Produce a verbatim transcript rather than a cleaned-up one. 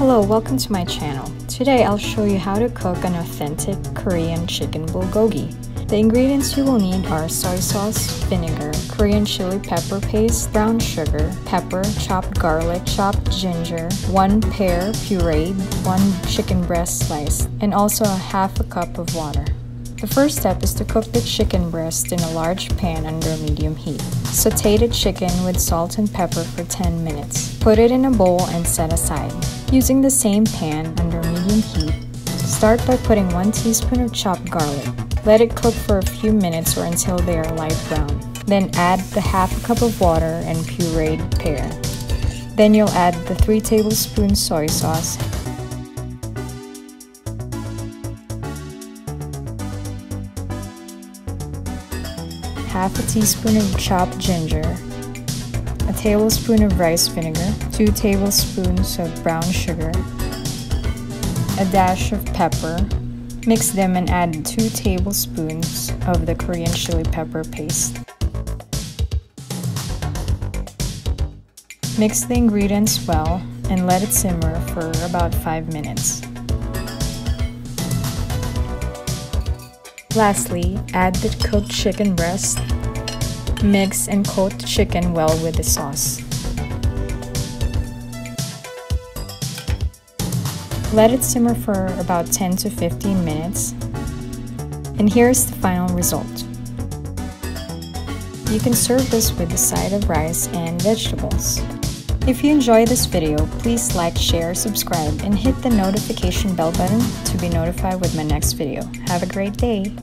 Hello, welcome to my channel. Today I'll show you how to cook an authentic Korean chicken bulgogi. The ingredients you will need are soy sauce, vinegar, Korean chili pepper paste, brown sugar, pepper, chopped garlic, chopped ginger, one pear pureed, one chicken breast sliced, and also a half a cup of water. The first step is to cook the chicken breast in a large pan under medium heat. Saute the chicken with salt and pepper for ten minutes. Put it in a bowl and set aside. Using the same pan under medium heat, start by putting one teaspoon of chopped garlic. Let it cook for a few minutes or until they are light brown. Then add the half a cup of water and pureed pear. Then you'll add the three tablespoons soy sauce, half a teaspoon of chopped ginger, a tablespoon of rice vinegar, two tablespoons of brown sugar, a dash of pepper. Mix them and add two tablespoons of the Korean chili pepper paste. Mix the ingredients well and let it simmer for about five minutes. Lastly, add the cooked chicken breast. Mix and coat the chicken well with the sauce. Let it simmer for about ten to fifteen minutes. And here's the final result. You can serve this with a side of rice and vegetables. If you enjoy this video, please like, share, subscribe, and hit the notification bell button to be notified with my next video. Have a great day!